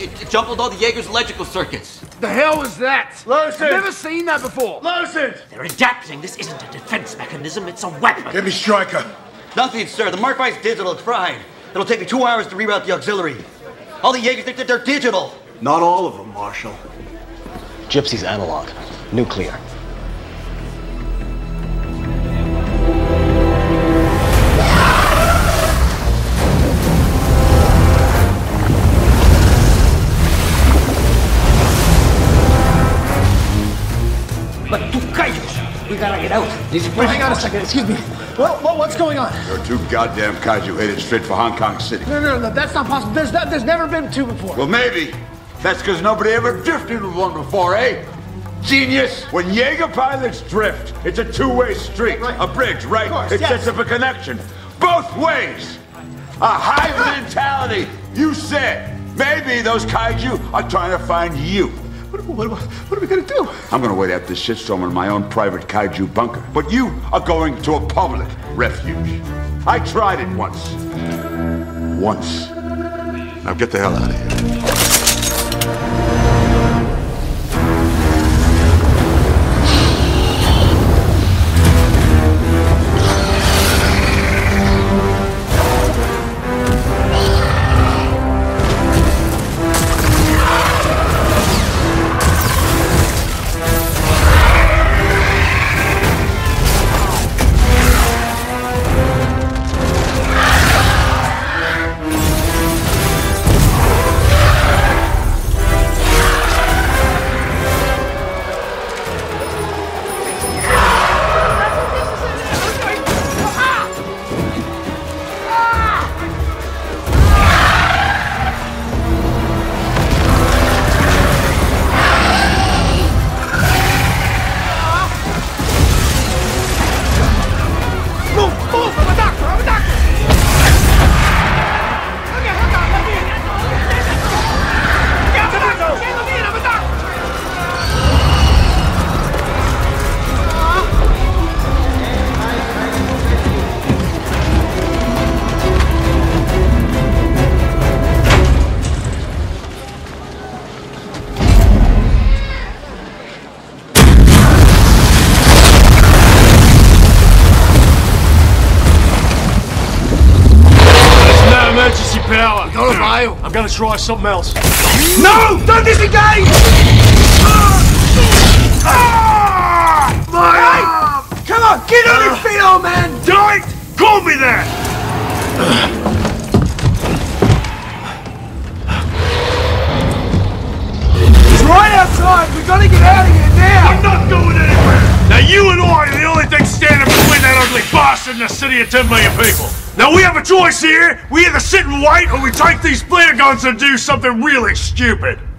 It jumbled all the Jaegers electrical circuits. The hell is that? I've never seen that before. They're adapting. This isn't a defense mechanism, it's a weapon. Give me Striker. Nothing, sir. The Mark-by's digital. It's fried. It'll take me 2 hours to reroute the auxiliary. All the Jaegers, they're digital. Not all of them, Marshal. Gypsy's analog. Nuclear. But two kaijus! We gotta get out. Wait, hang on a second, excuse me. What's going on? There are two goddamn kaiju headed straight for Hong Kong City. No, that's not possible. There's never been two before. Well, maybe. That's because nobody ever drifted with one before, eh? Genius! When Jaeger pilots drift, it's a two-way street. Right. A bridge, right? Course, it sets up a connection. Both ways! A high mentality! You said, maybe those kaiju are trying to find you. What are we gonna do? I'm gonna wait out this shitstorm in my own private kaiju bunker. But you are going to a public refuge. I tried it once. Now get the hell out of here. I'm gonna try something else. No! Don't disengage! Right. Come on, get on your feet, old man! Do it! Call me there! It's right outside! We gotta get out of here now! I'm not going anywhere! Now you and I are the only thing standing between that ugly bastard and the city of 10 million people! Now we have a choice here! We either sit and wait, or we take these flare guns and do something really stupid!